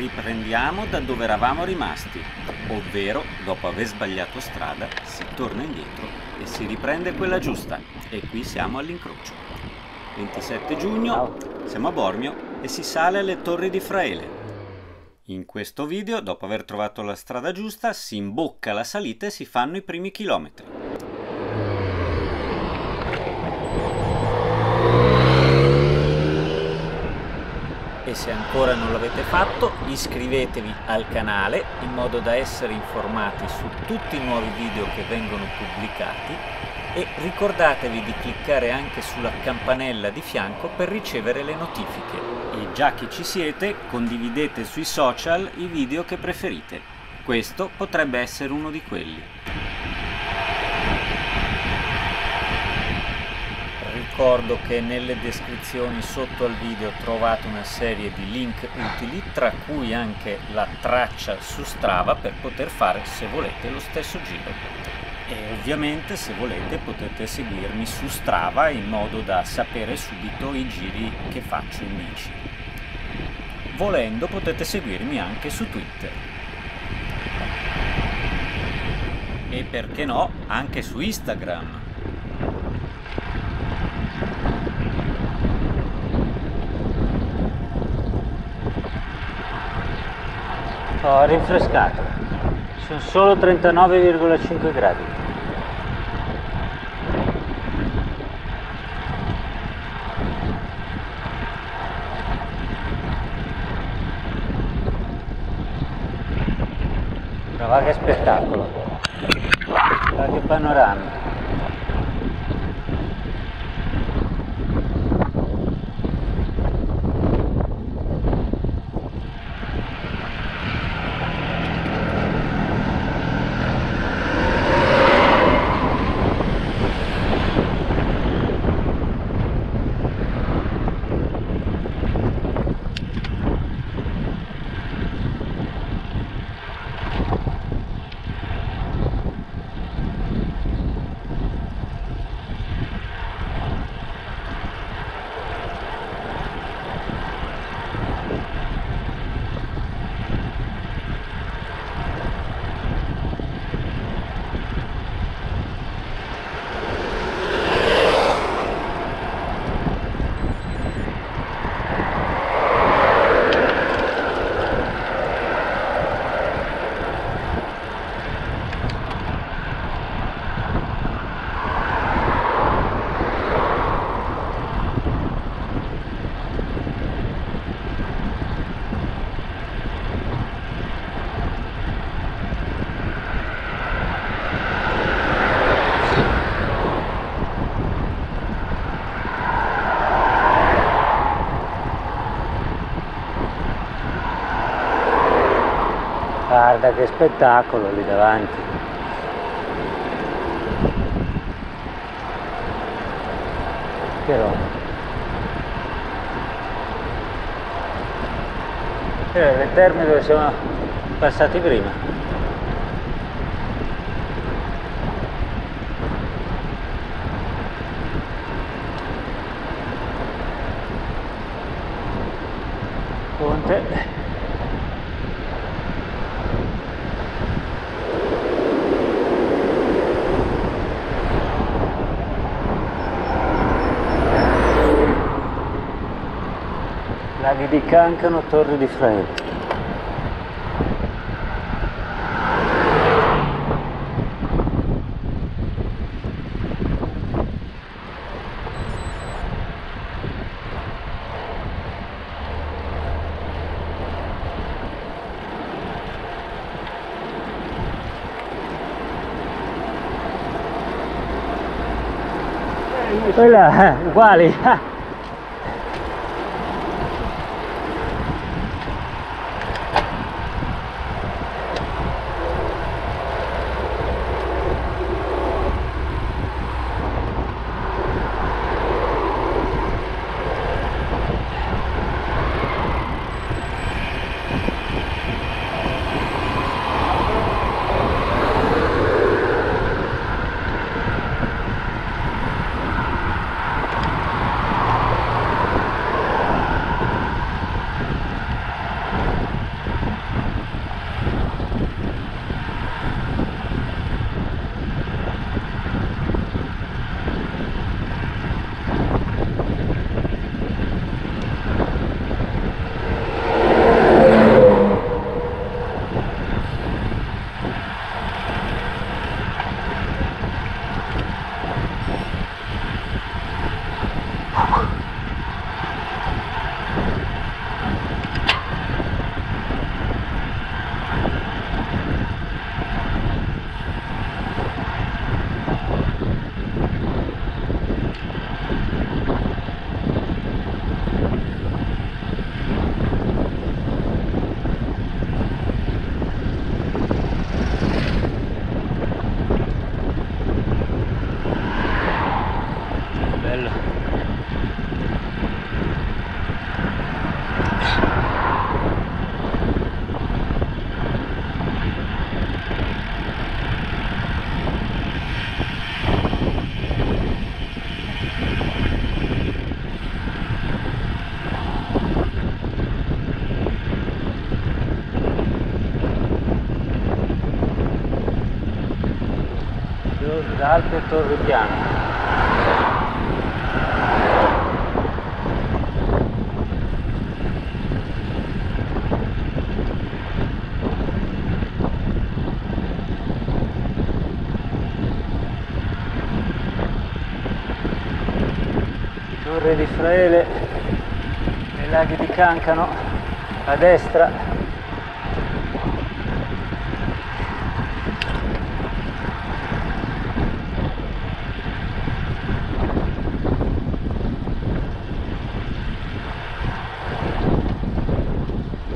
riprendiamo da dove eravamo rimasti, ovvero dopo aver sbagliato strada si torna indietro e si riprende quella giusta, e qui siamo all'incrocio. 27 giugno, siamo a Bormio e si sale alle Torri di Fraele. In questo video, dopo aver trovato la strada giusta, si imbocca la salita e si fanno i primi chilometri. E se ancora non l'avete fatto, iscrivetevi al canale in modo da essere informati su tutti i nuovi video che vengono pubblicati e ricordatevi di cliccare anche sulla campanella di fianco per ricevere le notifiche. E già che ci siete, condividete sui social i video che preferite. Questo potrebbe essere uno di quelli. Ricordo che nelle descrizioni sotto al video trovate una serie di link utili, tra cui anche la traccia su Strava per poter fare, se volete, lo stesso giro. E ovviamente, se volete, potete seguirmi su Strava in modo da sapere subito i giri che faccio in bici. Volendo potete seguirmi anche su Twitter. E perché no, anche su Instagram. Ho rinfrescato, sono solo 39,5 gradi. Ma che spettacolo, ma che panorama. Guarda che spettacolo lì davanti. Che roba. Le terme dove siamo passati prima. Ponte. Laghi di Cancano, Torri di Fraele. Quella, uguali. da Alpe Torripiano. Torri di Fraele, nei Laghi di Cancano, a destra.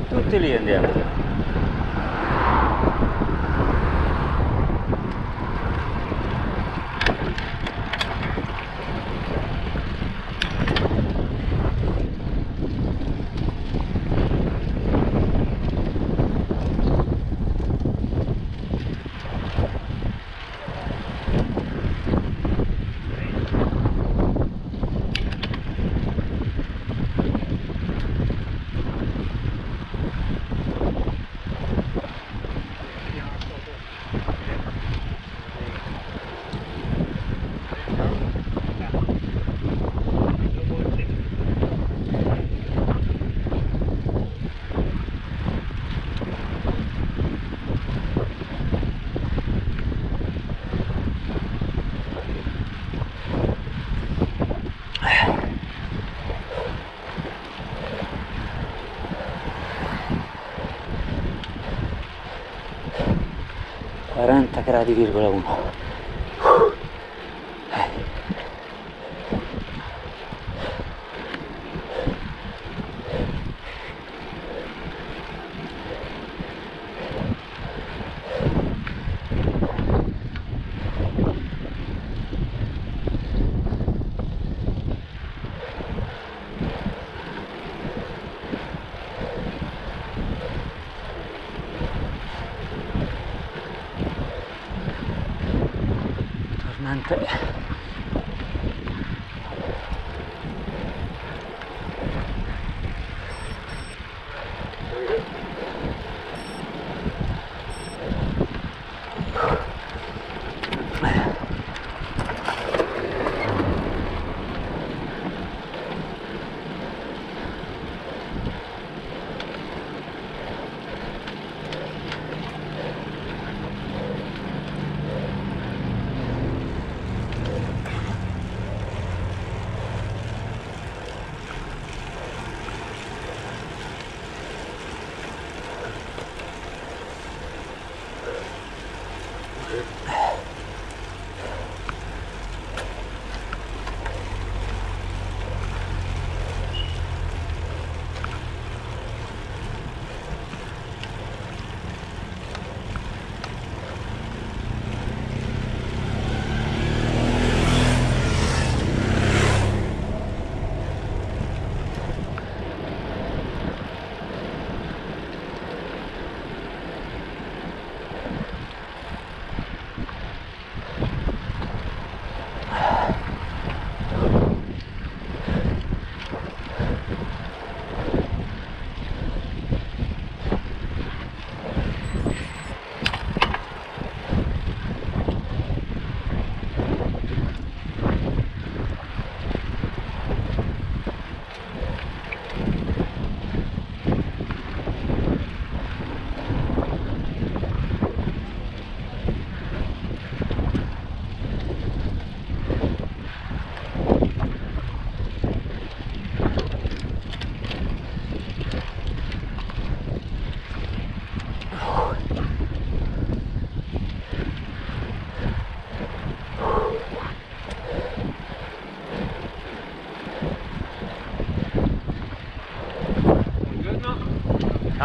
Tutti lì andiamo. gradi,1.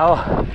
Ciao!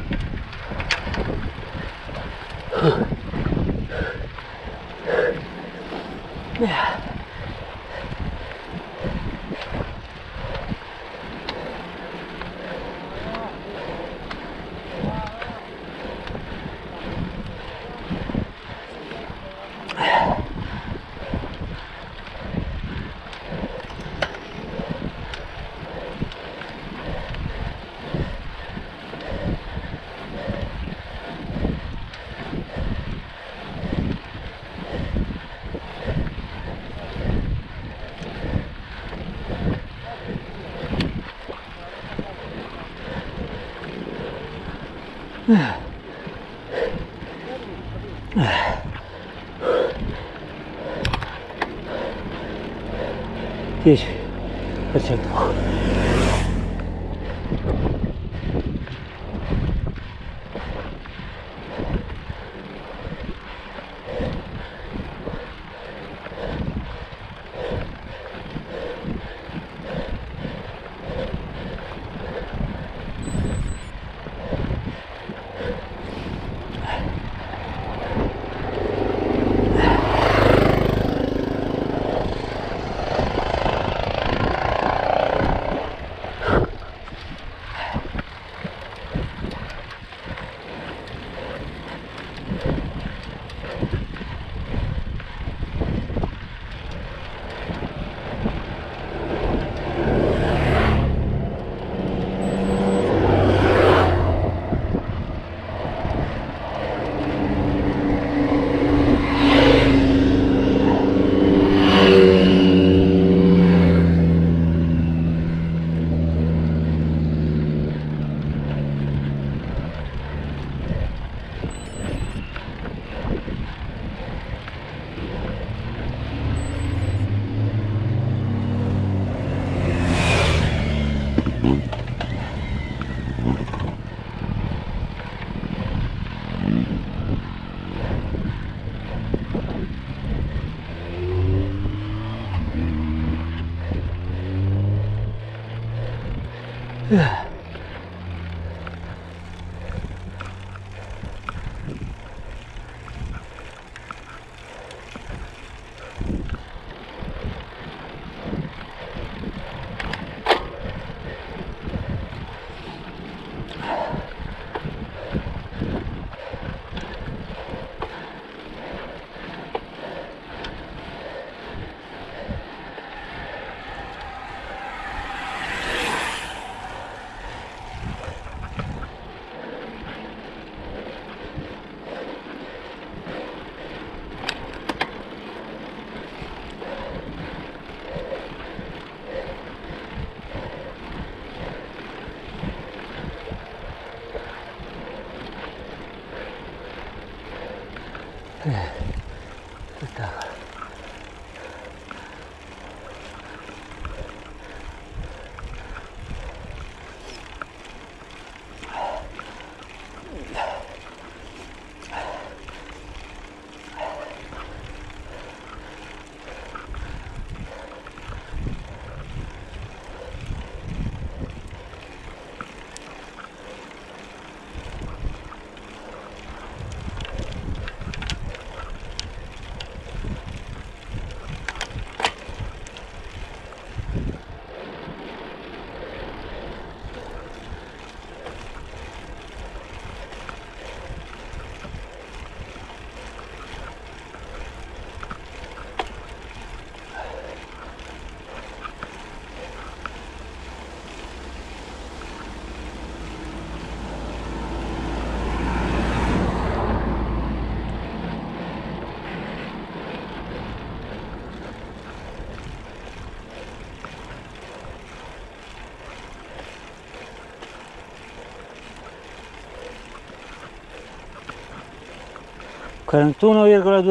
10%. ,2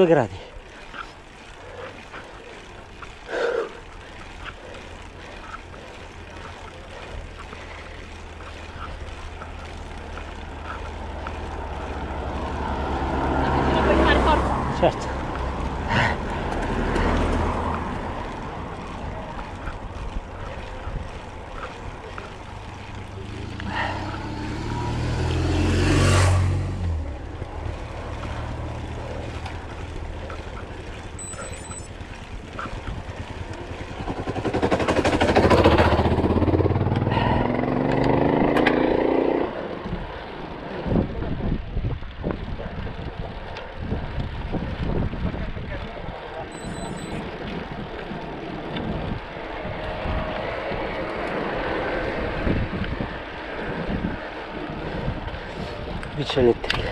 gradi. Puoi fare forza? Certo. Bici elettrica.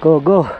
Go go.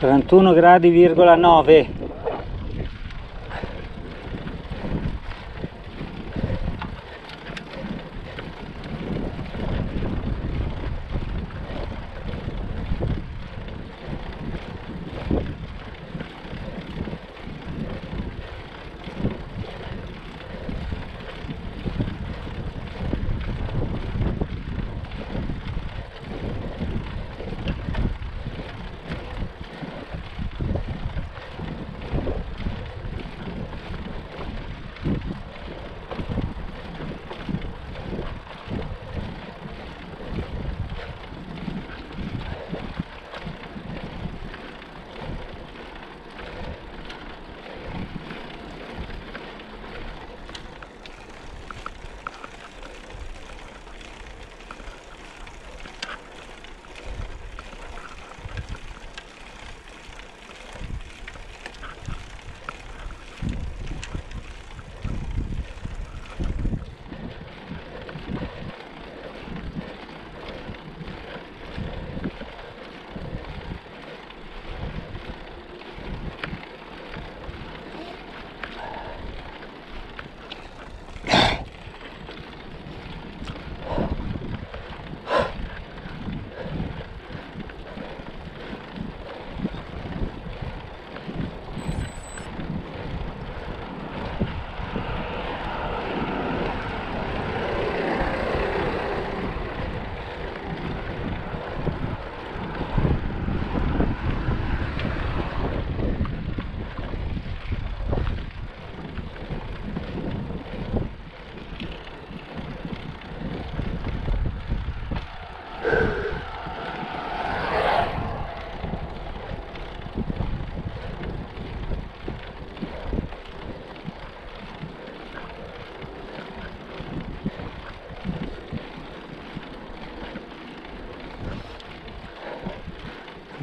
31 gradi,9.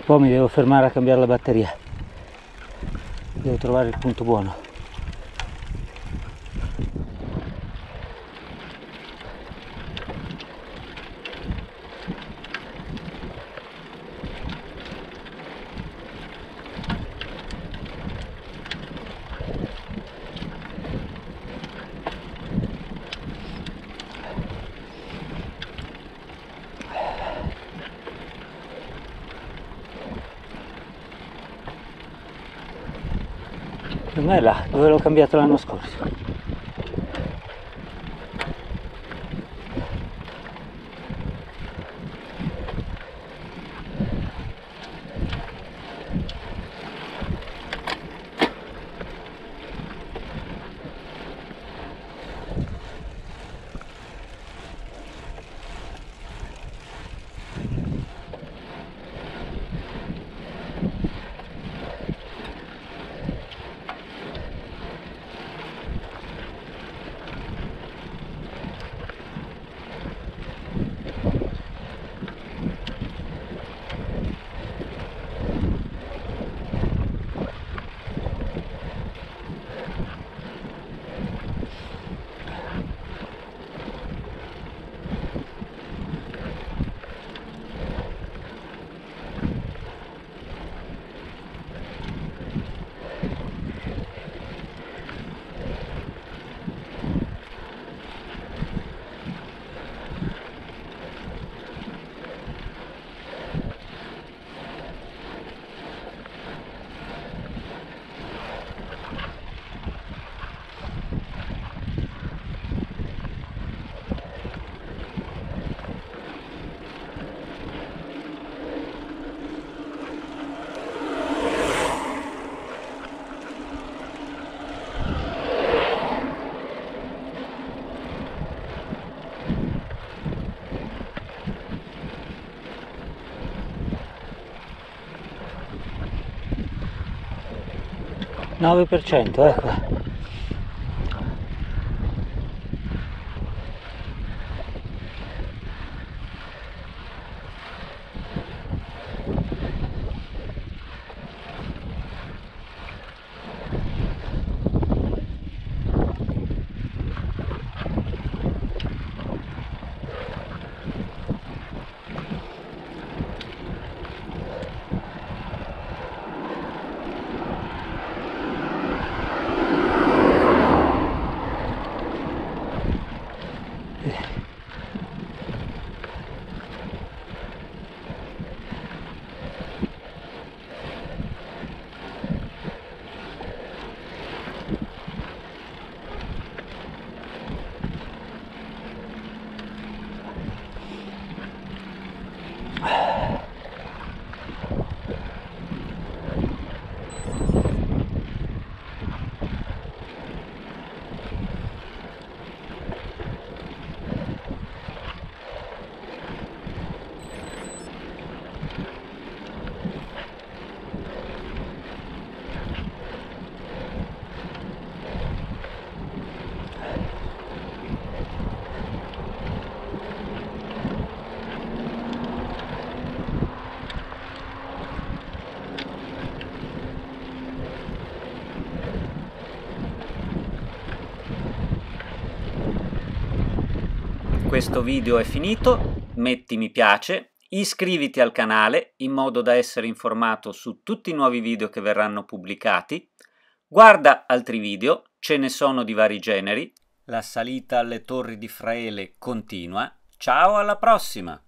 Poi mi devo fermare a cambiare la batteria, devo trovare il punto buono. Non è là, dove l'ho cambiato l'anno scorso. %, ecco. Questo video è finito, metti mi piace, iscriviti al canale in modo da essere informato su tutti i nuovi video che verranno pubblicati, guarda altri video, ce ne sono di vari generi, la salita alle Torri di Fraele continua, ciao alla prossima!